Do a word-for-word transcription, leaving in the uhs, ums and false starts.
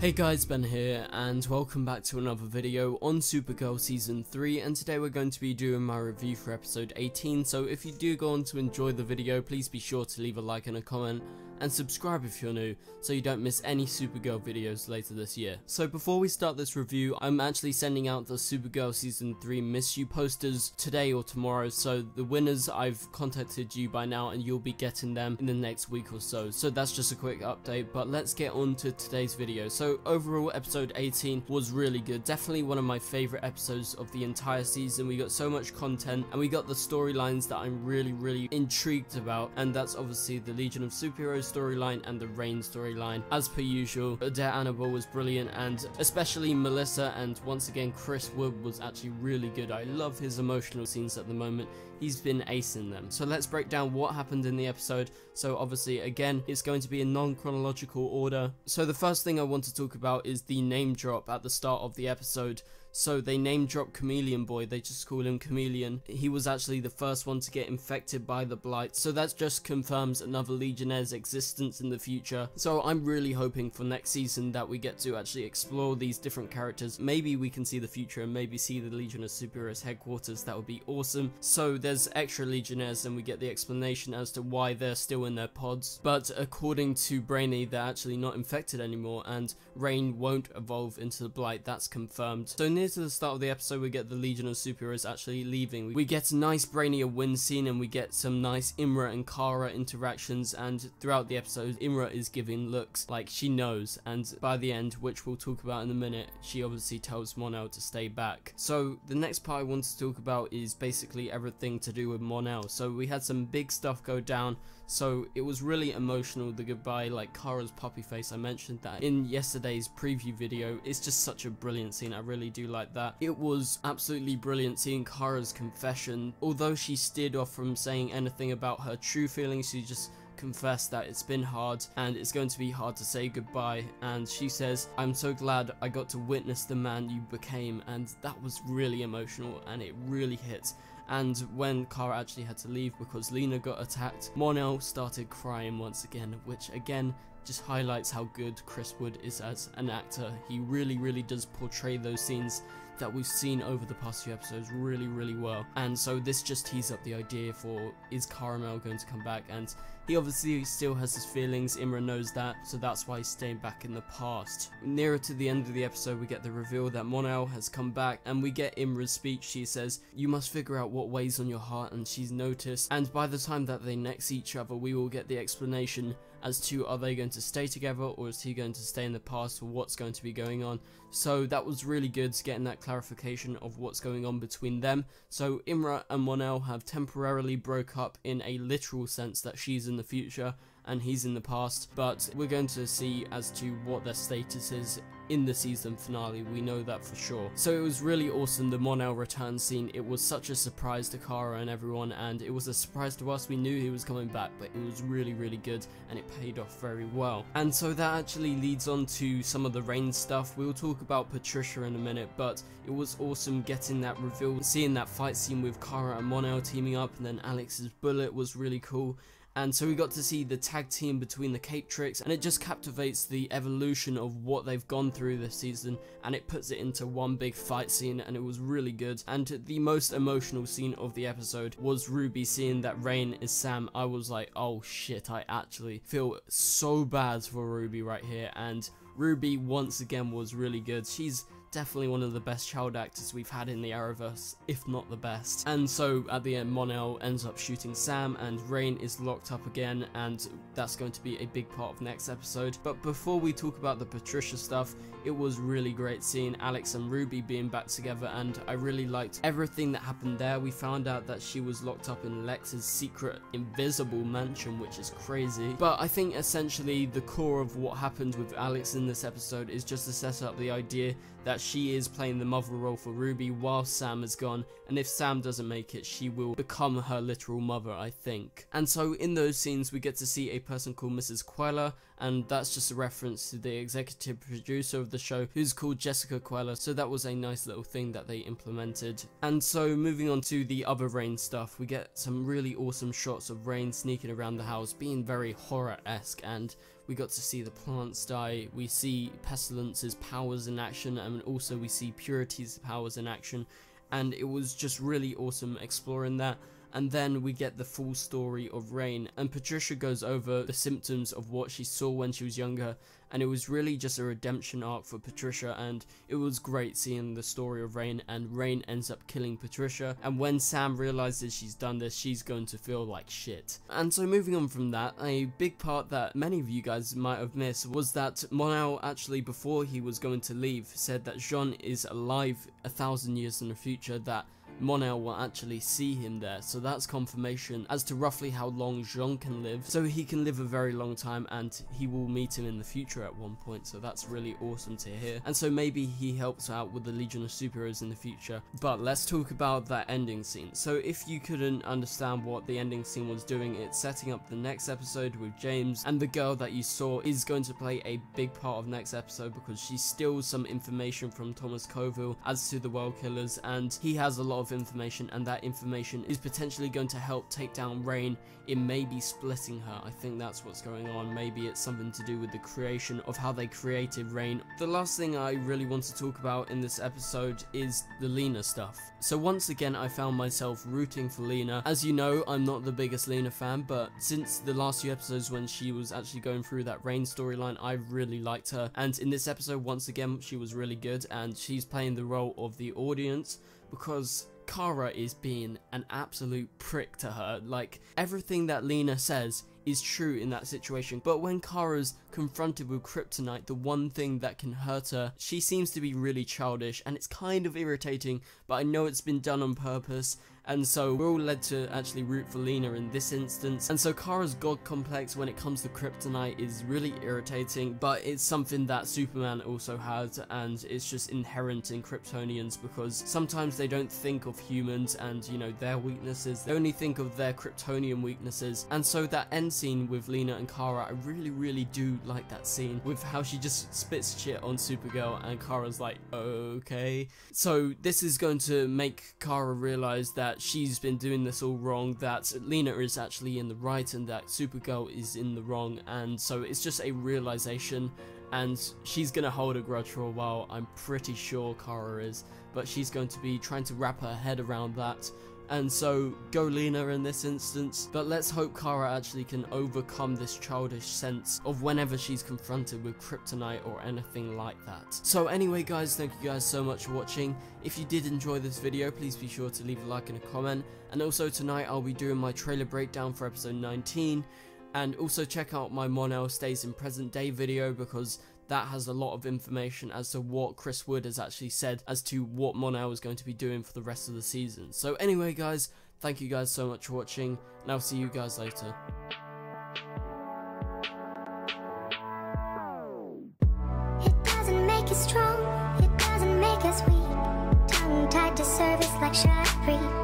Hey guys, Ben here and welcome back to another video on Supergirl Season three, and today we're going to be doing my review for Episode eighteen, so if you do go on to enjoy the video, please be sure to leave a like and a comment and subscribe if you're new so you don't miss any Supergirl videos later this year. So before we start this review, I'm actually sending out the Supergirl Season three Miss You posters today or tomorrow, so the winners, I've contacted you by now and you'll be getting them in the next week or so. So that's just a quick update, but let's get on to today's video. So So overall, episode eighteen was really good, definitely one of my favourite episodes of the entire season. We got so much content and we got the storylines that I'm really really intrigued about, and that's obviously the Legion of Superheroes storyline and the Reign storyline. As per usual, Adair Annabelle was brilliant, and especially Melissa, and once again Chris Wood was actually really good. I love his emotional scenes at the moment, he's been acing them. So let's break down what happened in the episode. So obviously again it's going to be in non-chronological order. So the first thing I wanted to talk about is the name drop at the start of the episode. So they name drop Chameleon Boy, they just call him Chameleon. He was actually the first one to get infected by the Blight, so that just confirms another Legionnaire's existence in the future. So I'm really hoping for next season that we get to actually explore these different characters. Maybe we can see the future and maybe see the Legion of Superheroes headquarters, that would be awesome. So there's extra Legionnaires and we get the explanation as to why they're still in their pods. But according to Brainy, they're actually not infected anymore and Reign won't evolve into the Blight, that's confirmed. So near to the start of the episode we get the Legion of Superheroes actually leaving. We get a nice Brainy a win scene and we get some nice Imra and Kara interactions, and throughout the episode Imra is giving looks like she knows, and by the end, which we'll talk about in a minute, she obviously tells Mon-El to stay back. So the next part I want to talk about is basically everything to do with Mon-El. So we had some big stuff go down, so it was really emotional, the goodbye, like Kara's puppy face. I mentioned that in yesterday's preview video. It's just such a brilliant scene, I really do like that. It was absolutely brilliant seeing Kara's confession. Although she steered off from saying anything about her true feelings, she just confessed that it's been hard and it's going to be hard to say goodbye, and she says, "I'm so glad I got to witness the man you became," and that was really emotional and it really hit. And when Kara actually had to leave because Lena got attacked, Mon-El started crying once again, which again just highlights how good Chris Wood is as an actor. He really really does portray those scenes that we've seen over the past few episodes really really well, and so this just tees up the idea for, is Kara Mon-El going to come back? And he obviously still has his feelings, Imra knows that, so that's why he's staying back in the past. Nearer to the end of the episode we get the reveal that Mon-El has come back, and we get Imra's speech. She says, "You must figure out what weighs on your heart," and she's noticed, and by the time that they next each other we will get the explanation as to, are they going to stay together or is he going to stay in the past, or what's going to be going on. So that was really good, getting that clarification of what's going on between them. So Imra and Mon-El have temporarily broke up in a literal sense that she's in the future and he's in the past, but we're going to see as to what their status is in the season finale. We know that for sure. So it was really awesome, the Mon-El return scene. It was such a surprise to Kara and everyone, and it was a surprise to us. We knew he was coming back, but it was really really good and it paid off very well. And so that actually leads on to some of the Reign stuff. We'll talk about Patricia in a minute, but it was awesome getting that reveal, seeing that fight scene with Kara and Mon-El teaming up, and then Alex's bullet was really cool. And so we got to see the tag team between the Cape Tricks, and it just captivates the evolution of what they've gone through this season, and it puts it into one big fight scene, and it was really good. And the most emotional scene of the episode was Ruby seeing that Reign is Sam. I was like, oh shit, I actually feel so bad for Ruby right here. And Ruby once again was really good. She's definitely one of the best child actors we've had in the Arrowverse, if not the best. And so at the end Mon-El ends up shooting Sam and Reign is locked up again, and that's going to be a big part of next episode. But before we talk about the Patricia stuff, it was really great seeing Alex and Ruby being back together, and I really liked everything that happened there. We found out that she was locked up in Lex's secret invisible mansion, which is crazy. But I think essentially the core of what happened with Alex in this episode is just to set up the idea that she is playing the mother role for Ruby while Sam is gone, and if Sam doesn't make it she will become her literal mother, I think. And so in those scenes we get to see a person called Missus Queller, and that's just a reference to the executive producer of the show, who's called Jessica Queller, so that was a nice little thing that they implemented. And so moving on to the other Reign stuff, we get some really awesome shots of Reign sneaking around the house, being very horror-esque, and we got to see the plants die, we see Pestilence's powers in action, and also we see Purity's powers in action, and it was just really awesome exploring that. And then we get the full story of Reign, and Patricia goes over the symptoms of what she saw when she was younger, and it was really just a redemption arc for Patricia, and it was great seeing the story of Reign, and Reign ends up killing Patricia, and when Sam realizes she's done this, she's going to feel like shit. And so moving on from that, a big part that many of you guys might have missed was that Mon-El actually, before he was going to leave, said that Jean is alive a thousand years in the future, that Mon-El will actually see him there, so that's confirmation as to roughly how long Jean can live, so he can live a very long time and he will meet him in the future at one point, so that's really awesome to hear. And so maybe he helps out with the Legion of Superheroes in the future. But let's talk about that ending scene. So if you couldn't understand what the ending scene was doing, it's setting up the next episode with James, and the girl that you saw is going to play a big part of next episode because she steals some information from Thomas Coville as to the World Killers, and he has a lot of information, and that information is potentially going to help take down Reign in maybe splitting her. I think that's what's going on. Maybe it's something to do with the creation of how they created Reign. The last thing I really want to talk about in this episode is the Lena stuff. So once again, I found myself rooting for Lena. As you know, I'm not the biggest Lena fan, but since the last few episodes when she was actually going through that Reign storyline, I really liked her, and in this episode once again she was really good, and she's playing the role of the audience because Kara is being an absolute prick to her. Like, everything that Lena says is true in that situation, but when Kara's confronted with Kryptonite, the one thing that can hurt her, she seems to be really childish, and it's kind of irritating, but I know it's been done on purpose. And so we're all led to actually root for Lena in this instance. And so Kara's god complex when it comes to Kryptonite is really irritating, but it's something that Superman also has, and it's just inherent in Kryptonians because sometimes they don't think of humans and, you know, their weaknesses. They only think of their Kryptonian weaknesses. And so that end scene with Lena and Kara, I really, really do like that scene with how she just spits shit on Supergirl and Kara's like, okay. So this is going to make Kara realize that she's been doing this all wrong, that Lena is actually in the right and that Supergirl is in the wrong, and so it's just a realization, and she's gonna hold a grudge for a while. I'm pretty sure Kara is, but she's going to be trying to wrap her head around that. And so, go Lena in this instance, but let's hope Kara actually can overcome this childish sense of whenever she's confronted with Kryptonite or anything like that. So anyway guys, thank you guys so much for watching. If you did enjoy this video, please be sure to leave a like and a comment. And also tonight I'll be doing my trailer breakdown for episode nineteen, and also check out my Mon-El Stays in Present Day video because that has a lot of information as to what Chris Wood has actually said as to what Mon-El is going to be doing for the rest of the season. So anyway guys, thank you guys so much for watching, and I'll see you guys later. It doesn't make us strong, it doesn't make us weak. Tongue tied to service like shot free.